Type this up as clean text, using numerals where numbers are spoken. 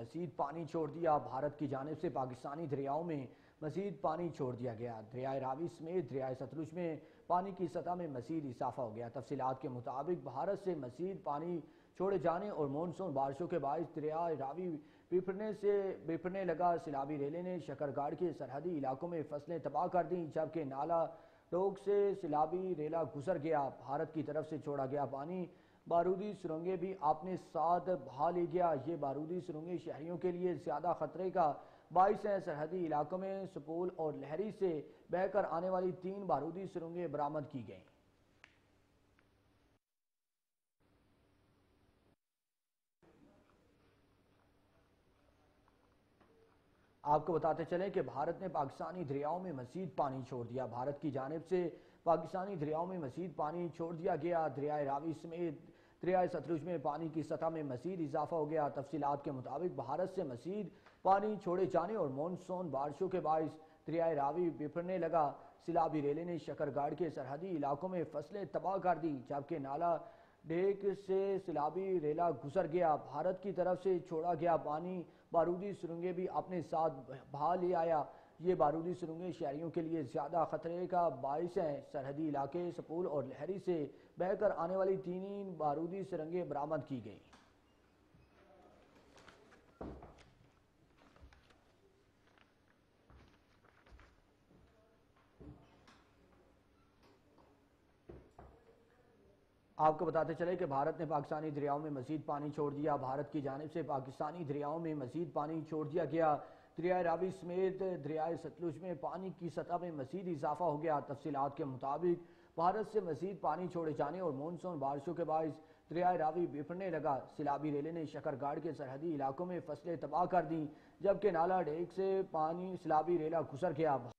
मज़ीद पानी छोड़ दिया। भारत की जानिब से पाकिस्तानी दरियाओं में मज़ीद पानी छोड़ दिया गया। दरियाए रावी समेत दरियाए सतलुज में पानी की सतह में मज़ीद इजाफा हो गया। तफसीलात के मुताबिक भारत से मज़ीद पानी छोड़े जाने और मानसून बारिशों के बायस दरियाए रावी बिफरने लगा। सैलाबी रेले ने शकरगढ़ के सरहदी इलाकों में फसलें तबाह कर दी, जबकि नाला डोक से सैलाबी रेला गुजर गया। भारत की तरफ से छोड़ा गया पानी बारूदी सुरंगें भी अपने साथ बहा ले गया। ये बारूदी सुरंगें शहरियों के लिए ज़्यादा खतरे का बाइस हैं। सरहदी इलाकों में सुपूल और लहरी से बहकर आने वाली 3 बारूदी सुरंगें बरामद की गईं। आपको बताते चलें कि भारत ने पाकिस्तानी दरियाओं में मज़ीद पानी छोड़ दिया। भारत की जानिब से पाकिस्तानी दरियाओं में मज़ीद पानी छोड़ दिया गया। दरियाए रावी समेत दरियाए सतलुज में पानी की सतह में मज़ीद इजाफा हो गया। तफसीलात के मुताबिक भारत से मज़ीद पानी छोड़े जाने और मानसून बारिशों के बायस दरियाए रावी बिफरने लगा। सैलाबी रेले ने शकरगढ़ के सरहदी इलाकों में फसलें तबाह कर दी, जबकि नाला डेक से सैलाबी रेला गुजर गया। भारत की तरफ से छोड़ा गया पानी बारूदी सुरंगें भी अपने साथ बहा ले आया। ये बारूदी सुरंगें शहरियों के लिए ज़्यादा खतरे का बायस हैं। सरहदी इलाके सुपूल और लहरी से बहकर आने वाली 3 बारूदी सुरंगें बरामद की गई। आपको बताते चले कि भारत ने पाकिस्तानी दरियाओं में मज़ीद पानी छोड़ दिया। भारत की जानिब से पाकिस्तानी दरियाओं में मज़ीद पानी छोड़ दिया गया। दरियाए रावी समेत दरियाए सतलुज में पानी की सतह में मज़ीद इजाफा हो गया। तफसीलात के मुताबिक भारत से मज़ीद पानी छोड़े जाने और मानसून बारिशों के बायस दरियाए रावी बिफरने लगा। सैलाबी रेले ने शकरगढ़ के सरहदी इलाकों में फसलें तबाह कर दी, जबकि नाला डेक से पानी सैलाबी रेला गुजर गया।